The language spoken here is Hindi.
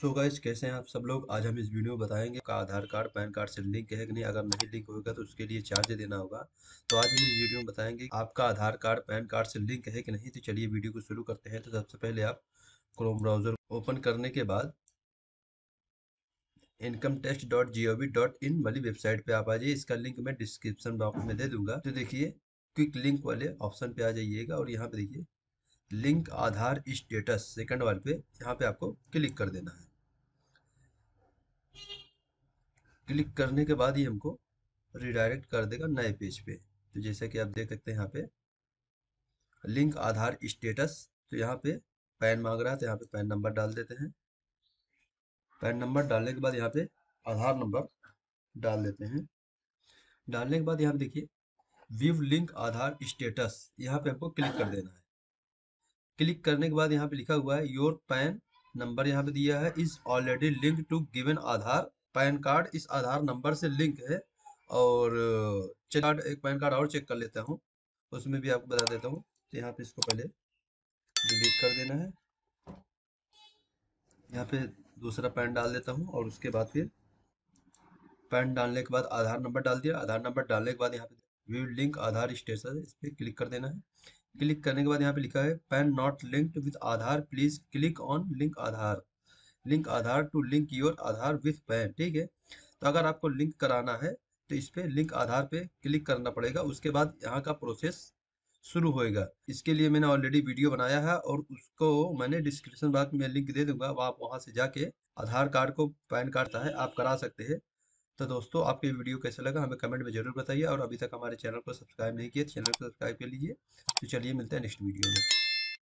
सो गाइस कैसे हैं आप सब लोग। आज हम इस वीडियो में बताएंगे आपका आधार कार्ड पैन कार्ड से लिंक है कि नहीं। अगर नहीं लिंक होगा तो उसके लिए चार्ज देना होगा। तो आज हम इस वीडियो में बताएंगे आपका आधार कार्ड पैन कार्ड से लिंक है कि नहीं। तो चलिए वीडियो को शुरू करते हैं। तो सबसे पहले आप क्रोम ब्राउजर ओपन करने के बाद incometax.gov.in वाली वेबसाइट पे आप आ जाइए। इसका लिंक मैं डिस्क्रिप्शन बॉक्स में दे दूंगा। तो देखिए क्विक लिंक वाले ऑप्शन पे आ जाइएगा और यहाँ पे देखिए लिंक आधार स्टेटस सेकंड वाले पे यहाँ पे आपको क्लिक कर देना है। क्लिक करने के बाद ही हमको रिडायरेक्ट कर देगा नए पेज पे। तो जैसा कि आप देख सकते हैं यहाँ पे लिंक आधार स्टेटस, तो यहाँ पे पैन मांग रहा है तो यहाँ पे पैन नंबर डाल देते हैं। पैन नंबर डालने के बाद यहाँ पे आधार नंबर डाल देते हैं। डालने के बाद यहाँ पे देखिए व्यू लिंक आधार स्टेटस, यहाँ पे हमको क्लिक कर देना है। क्लिक करने के बाद यहाँ पे लिखा हुआ है योर पैन नंबर यहाँ पे दिया है is already link to given Aadhaar PAN card, इस आधार नंबर से लिंक है। और चेक कार्ड एक पैन कार्ड और चेक कर लेता हूँ, उसमें भी आपको बता देता हूँ। तो यहाँ पे इसको पहले डिलीट कर देना है। यहाँ पे दूसरा पैन डाल देता हूँ और उसके बाद फिर पैन डालने के बाद आधार नंबर डाल दिया। आधार नंबर डालने के बाद यहाँ पे व्यू लिंक आधार स्टेटस इस पर क्लिक कर देना है। क्लिक करने के बाद यहाँ पे लिखा है PAN not linked with Aadhaar please click on link Aadhaar to link your Aadhaar with PAN. ठीक है, तो अगर आपको लिंक कराना है तो इस पर लिंक आधार पे क्लिक करना पड़ेगा। उसके बाद यहाँ का प्रोसेस शुरू होएगा। इसके लिए मैंने ऑलरेडी वीडियो बनाया है और उसको मैंने डिस्क्रिप्शन बॉक्स में लिंक दे दूंगा। आप वहाँ से जाके आधार कार्ड को पैन कार्ड है आप करा सकते हैं। तो दोस्तों आपको ये वीडियो कैसा लगा हमें कमेंट में जरूर बताइए। और अभी तक हमारे चैनल को सब्सक्राइब नहीं किया चैनल को सब्सक्राइब कर लीजिए। तो चलिए मिलते हैं नेक्स्ट वीडियो में।